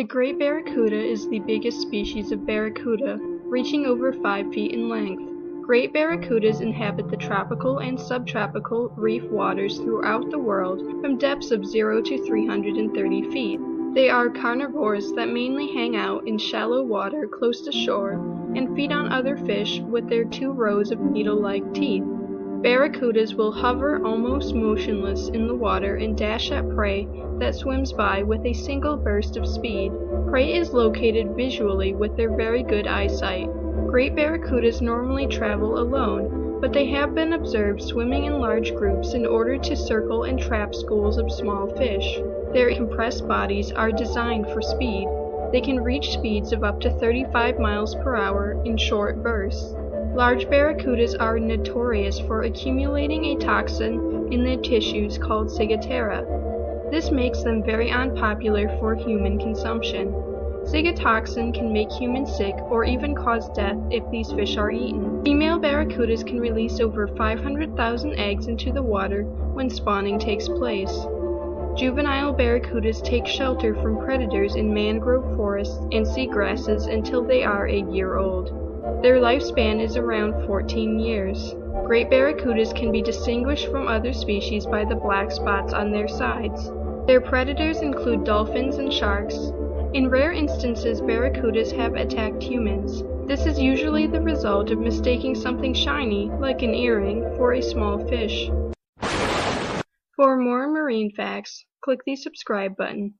The gray barracuda is the biggest species of barracuda, reaching over 5 feet in length. Great barracudas inhabit the tropical and subtropical reef waters throughout the world from depths of 0 to 330 feet. They are carnivores that mainly hang out in shallow water close to shore and feed on other fish with their two rows of needle-like teeth. Barracudas will hover almost motionless in the water and dash at prey that swims by with a single burst of speed. Prey is located visually with their very good eyesight. Great barracudas normally travel alone, but they have been observed swimming in large groups in order to circle and trap schools of small fish. Their compressed bodies are designed for speed. They can reach speeds of up to 35 miles per hour in short bursts. Large barracudas are notorious for accumulating a toxin in their tissues called ciguatera. This makes them very unpopular for human consumption. Ciguatoxin can make humans sick or even cause death if these fish are eaten. Female barracudas can release over 500,000 eggs into the water when spawning takes place. Juvenile barracudas take shelter from predators in mangrove forests and seagrasses until they are a year old. Their lifespan is around 14 years. Great barracudas can be distinguished from other species by the black spots on their sides. Their predators include dolphins and sharks. In rare instances, barracudas have attacked humans. This is usually the result of mistaking something shiny, like an earring, for a small fish. For more marine facts, click the subscribe button.